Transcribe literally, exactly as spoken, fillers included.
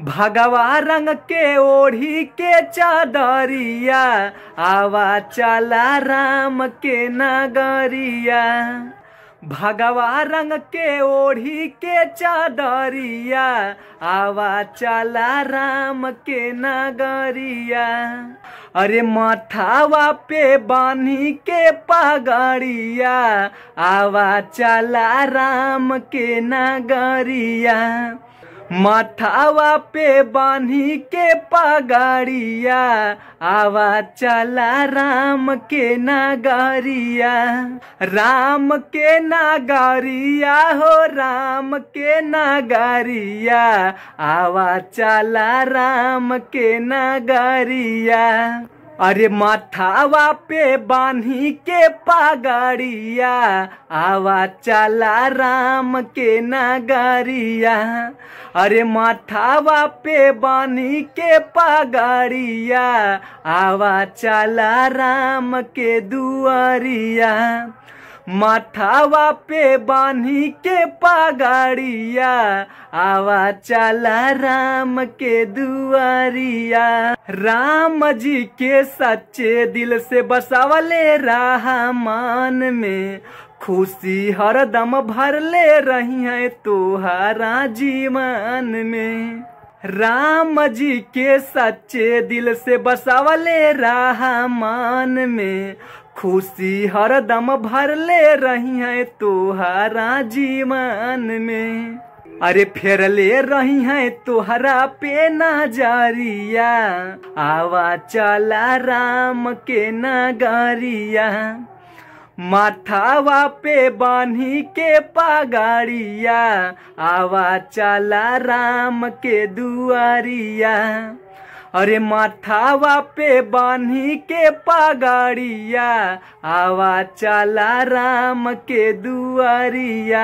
भगवा रंग के ओढ़ी के चादरिया, आवा चला राम के नगरिया। भगवा रंग के ओढ़ी के चादरिया, आवा चला राम के नगरिया। अरे माथावा पे बानी के पगड़िया, आवा चला राम के नगरिया। माथावा पे बानी के पगड़िया, आवा चला राम के नगरिया। राम के नगरिया हो राम के नगरिया, आवा चला राम के नगरिया। अरे माथावा पे बांधी के पगड़िया, आवा चला राम के नगरिया। अरे माथावा पे बांधी के पगड़िया, आवा चला राम के दुआरिया। माथावा पे बांधी के पगड़िया, आवा चला राम के दुआरिया। राम जी के सच्चे दिल से बसावले रहमान में, खुशी हरदम भर ले रही है तोहरा जीवन में। राम जी के सच्चे दिल से बसावले रहमान में, खुशी हरदम भर ले रही है तोहरा जीवन में। अरे फेर ले रही है तोहरा पे नजरिया, आवा चला राम के नगरिया। माथावा पे बांधी के पगड़िया, आवा चला राम के दुआरिया। अरे माथावा पे बांधी के पगड़िया, आवा चला राम के दुआरिया।